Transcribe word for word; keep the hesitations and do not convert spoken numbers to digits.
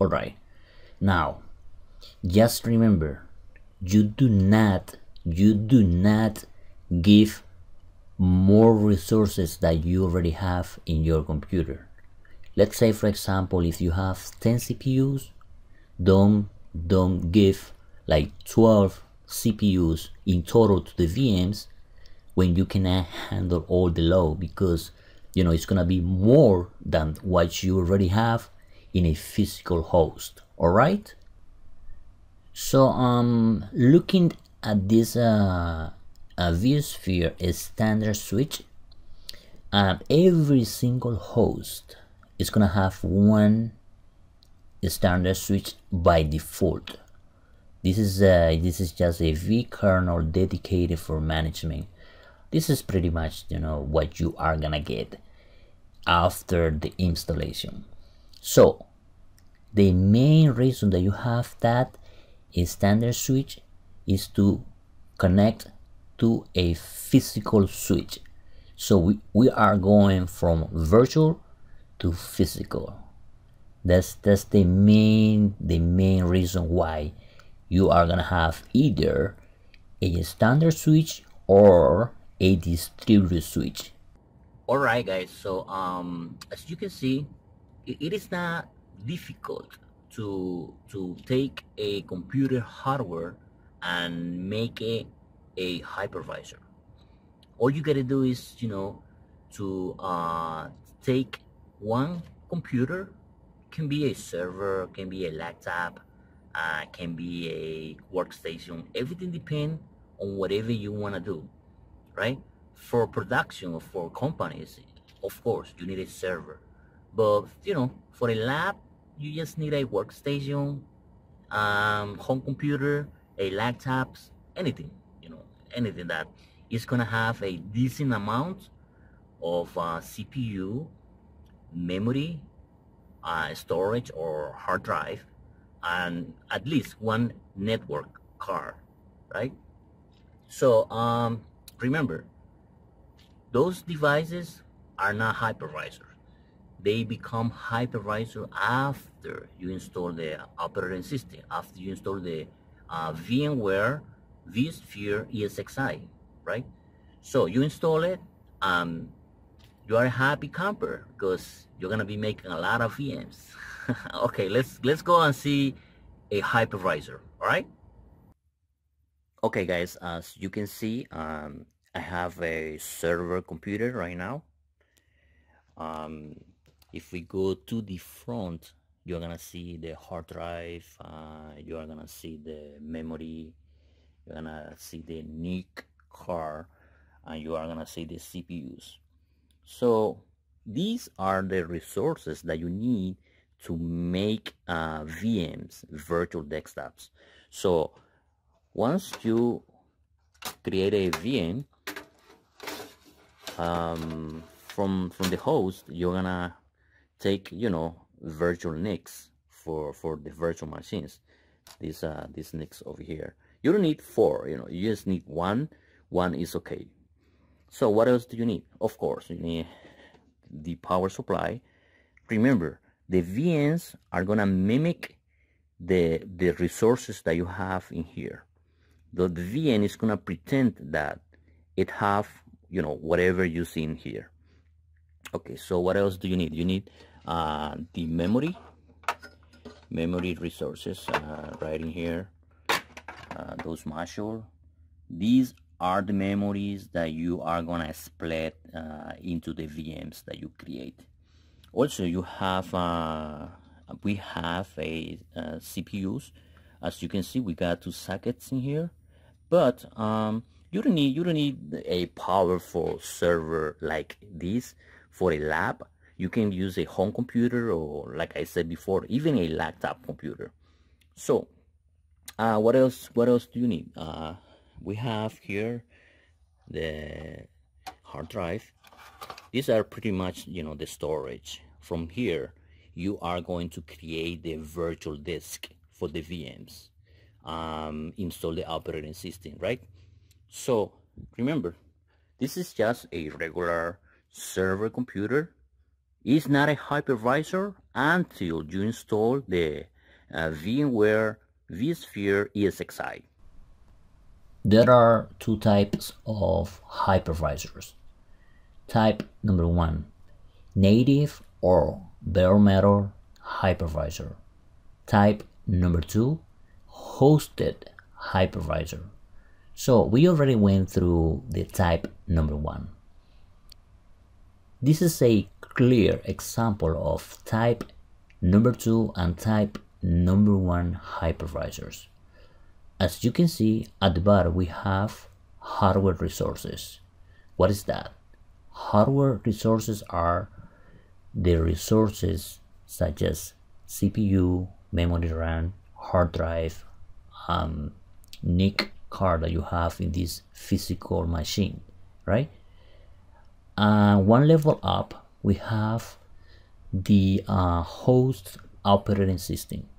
All right. Now, just remember, you do not, you do not give more resources that you already have in your computer. Let's say, for example, if you have ten C P Us, don't don't give like twelve C P Us in total to the V Ms when you cannot handle all the load, because you know it's gonna be more than what you already have in a physical host. All right. So um, looking at this uh, uh, vSphere is standard switch, and uh, every single host is gonna have one standard switch by default. This is uh, this is just a vKernel dedicated for management. This is pretty much you know what you are gonna get after the installation. So the main reason that you have that a standard switch is to connect to a physical switch. So we, we are going from virtual to physical. That's that's the main the main reason why you are gonna have either a standard switch or a distributed switch. All right, guys. So um, as you can see, it, it is not difficult to to take a computer hardware and make it a hypervisor. All you gotta do is you know to uh, take one computer, can be a server, can be a laptop, uh, can be a workstation. Everything depends on whatever you wanna do, right? For production or for companies, of course you need a server, but you know for a lab, you just need a workstation, um, home computer, a laptop, anything, you know, anything that is gonna have a decent amount of uh, C P U, memory, uh, storage or hard drive, and at least one network card, right? So um, remember, those devices are not hypervisors. They become hypervisor after you install the operating system, after you install the uh, VMware vSphere ESXi, right? So you install it, um, you are a happy camper because you're gonna be making a lot of V Ms. Okay, let's let's go and see a hypervisor. All right. Okay, guys, as you can see, um, I have a server computer right now. Um. If we go to the front, you're gonna see the hard drive, uh, you are gonna see the memory, you're gonna see the N I C card, and you are gonna see the C P Us. So these are the resources that you need to make uh, V Ms, virtual desktops. So once you create a V M, um, from, from the host, you're gonna take you know virtual N I Cs for for the virtual machines. These uh these N I Cs over here, you don't need four, you know you just need one. One is okay. So what else do you need? Of course you need the power supply. Remember, the V Ms are gonna mimic the the resources that you have in here. The, the V M is gonna pretend that it have you know whatever you see in here. Okay, so what else do you need? You need uh, the memory, memory resources uh, right in here, uh, those modules. These are the memories that you are gonna split uh, into the V Ms that you create. Also, you have, uh, we have a uh, C P Us. As you can see, we got two sockets in here, but um, you don't need you don't need a powerful server like this. For a lab, you can use a home computer or, like I said before, even a laptop computer. So, uh, what else? What else do you need? Uh, we have here the hard drive. These are pretty much, you know, the storage. From here, you are going to create the virtual disk for the V Ms. Um, install the operating system, right? So, remember, this is just a regular server computer It's not a hypervisor until you install the uh, VMware vSphere ESXi. There are two types of hypervisors. Type number one, native or bare metal hypervisor. Type number two, hosted hypervisor. So we already went through the type number one. This is a clear example of type number two and type number one hypervisors. As you can see at the bottom, we have hardware resources. What is that? Hardware resources are the resources such as C P U, memory RAM, hard drive, um, N I C card that you have in this physical machine, right? And uh, one level up, we have the uh, host operating system.